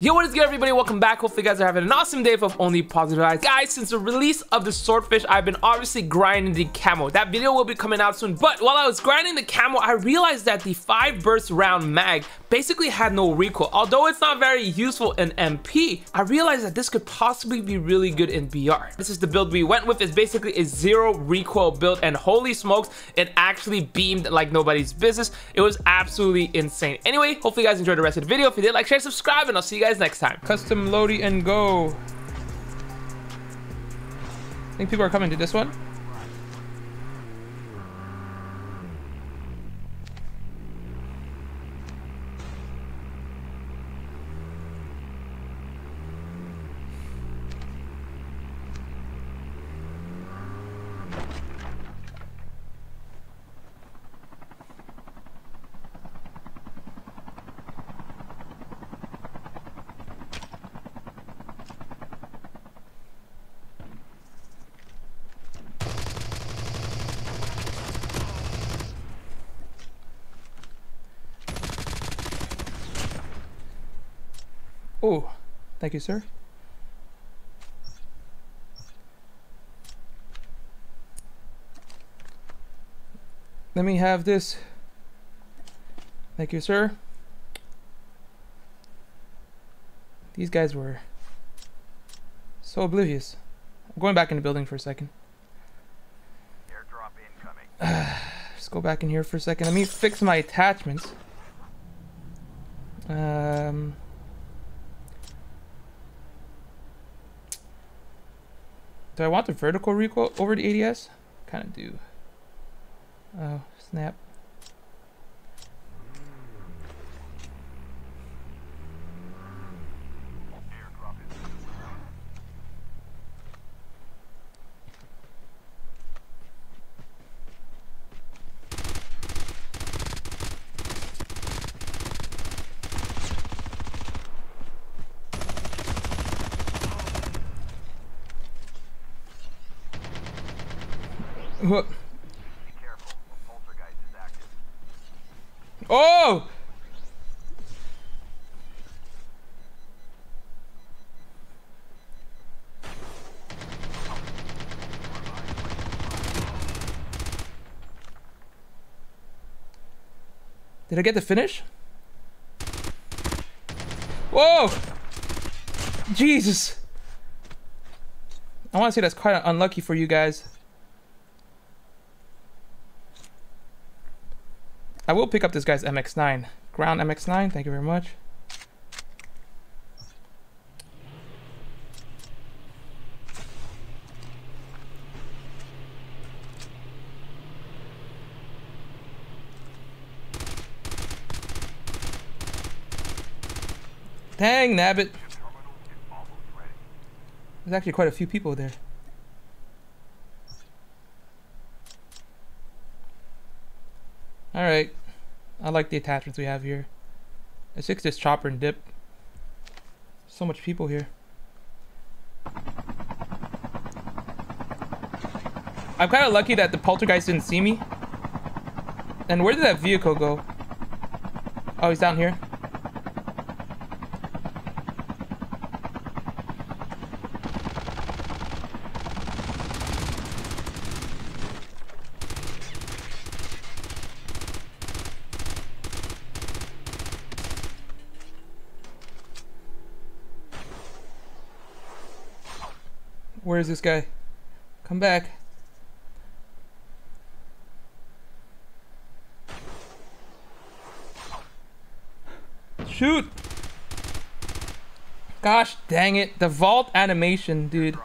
Yo, what is good, everybody? Welcome back. Hopefully you guys are having an awesome day of only positive vibes. Guys, since the release of the Swordfish, I've been obviously grinding the camo. That video will be coming out soon, but while I was grinding the camo, I realized that the 5 burst round mag basically had no recoil. Although it's not very useful in MP, I realized that this could possibly be really good in BR. This is the build we went with. It's basically a 0 recoil build, and holy smokes, it actually beamed like nobody's business. It was absolutely insane. Anyway, hopefully you guys enjoyed the rest of the video. If you did, like, share, subscribe, and I'll see you guys next time. Custom Lodi and go. I think people are coming to this one. Oh, thank you, sir. Let me have this. Thank you, sir. These guys were so oblivious. I'm going back in the building for a second. Airdrop incoming. Just go back in here for a second. Let me fix my attachments. Do I want the vertical recoil over the ADS? Kind of do. Oh, snap. What? Oh! Did I get the finish? Whoa! Jesus! I want to say that's quite unlucky for you guys. I will pick up this guy's MX9. Ground MX9, thank you very much. Dang, nabbit. There's actually quite a few people there. All right, I like the attachments we have here. Let's fix this chopper and dip. So much people here. I'm kind of lucky that the poltergeist didn't see me. And where did that vehicle go? Oh, he's down here. Where is this guy? Come back. Shoot! Gosh dang it. The vault animation, dude.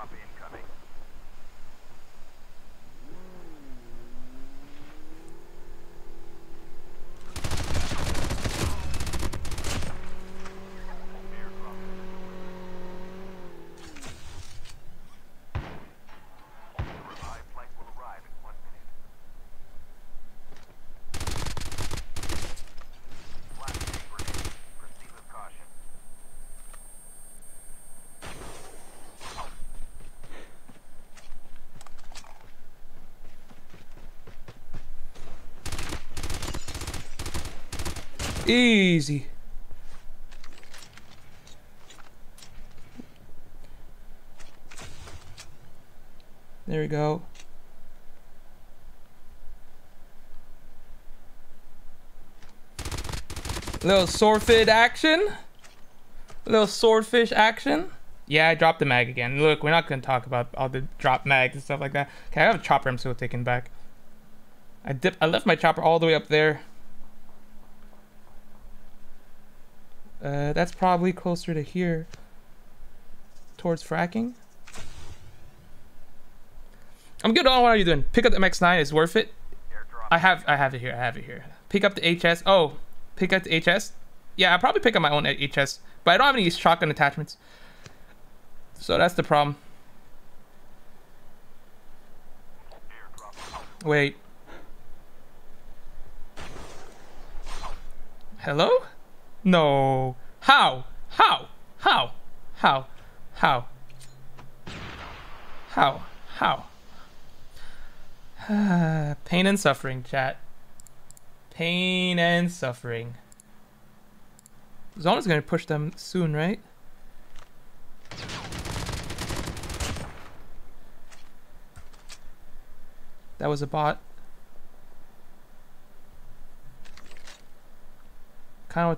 Easy. There we go. Little swordfish action. Yeah, I dropped the mag again. Look, we're not gonna talk about all the drop mags and stuff like that. Okay, I have a chopper I'm still taking back. I left my chopper all the way up there. That's probably closer to here. Towards fracking. I'm good on what are you doing? Pick up the MX9, it's worth it. I have it here. Pick up the HS. Oh, pick up the HS. Yeah, I'll probably pick up my own HS, but I don't have any shotgun attachments. So that's the problem. Wait. Hello? No. How? Pain and suffering, chat. Pain and suffering. Zona's gonna push them soon, right? That was a bot. Kind of.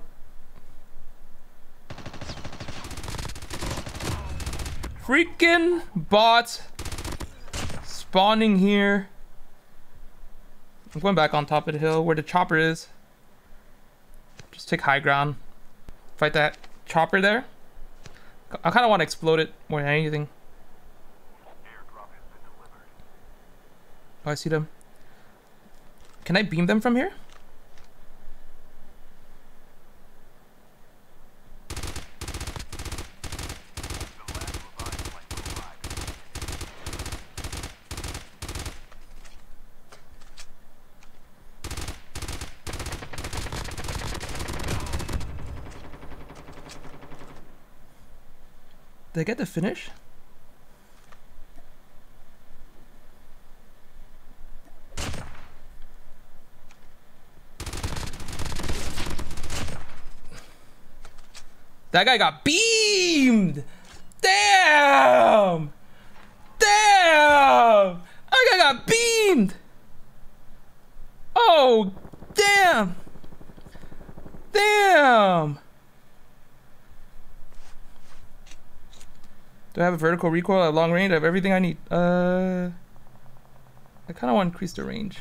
Freaking bot spawning here. I'm going back on top of the hill where the chopper is. Just take high ground. Fight that chopper there. I kind of want to explode it more than anything. Oh, I see them. Can I beam them from here? Did I get the finish? That guy got beamed! Damn! Damn! That guy got beamed! Oh, damn! Damn! Do I have a vertical recoil, a long range? I have everything I need. I kind of want to increase the range.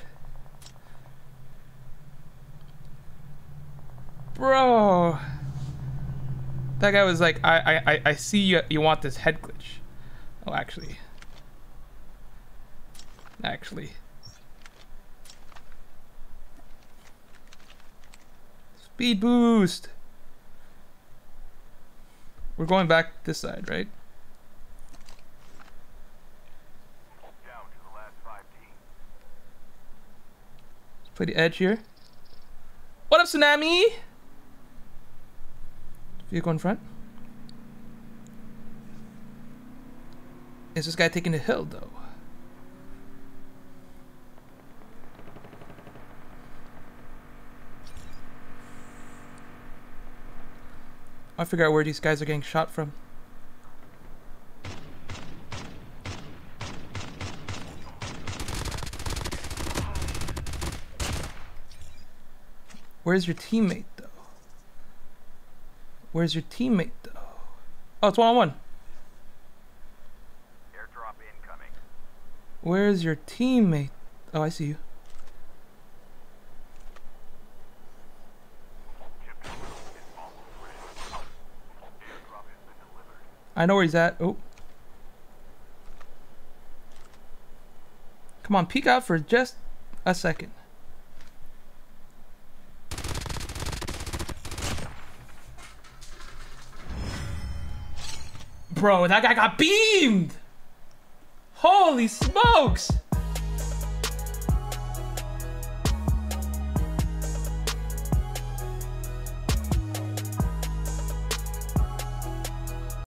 Bro. That guy was like, I see you want this head glitch. Oh, actually. Speed boost. We're going back this side, right? Play the edge here. What up, Tsunami? Vehicle in front. Is this guy taking the hill, though? I'll figure out where these guys are getting shot from. Where's your teammate, though? Oh, it's one-on-one. Airdrop incoming. Where's your teammate? Oh, I see you. I know where he's at. Oh. Come on, peek out for just a second. Bro, that guy got beamed! Holy smokes!